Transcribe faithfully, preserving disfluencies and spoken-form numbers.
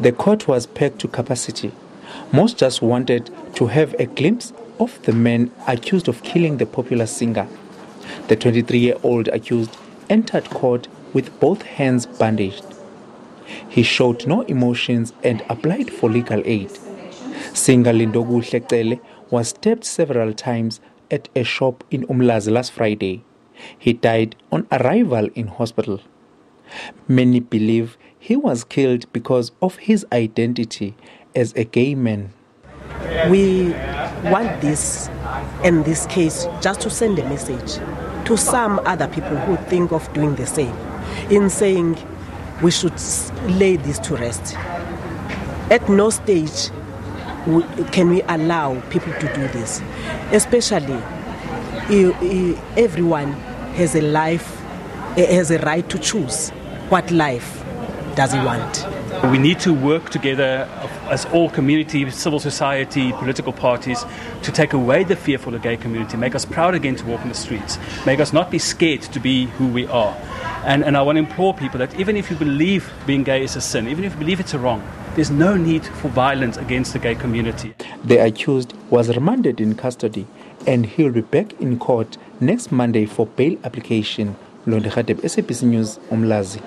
The court was packed to capacity. Most just wanted to have a glimpse of the man accused of killing the popular singer. The twenty-three-year-old accused entered court with both hands bandaged. He showed no emotions and applied for legal aid. Singer Lindokuhle Cele was stabbed several times at a shop in Umlazi last Friday. He died on arrival in hospital. Many believe he was killed because of his identity as a gay man. We want this, in this case, just to send a message to some other people who think of doing the same, in saying we should lay this to rest. At no stage can we allow people to do this, especially everyone has a life, has a right to choose what life does he want. We need to work together as all community, civil society, political parties, to take away the fear for the gay community, make us proud again to walk in the streets, make us not be scared to be who we are. And, and I want to implore people that even if you believe being gay is a sin, even if you believe it's a wrong, there's no need for violence against the gay community. The accused was remanded in custody and he'll be back in court next Monday for bail application. Londihateb, S A B C News, Umlazi.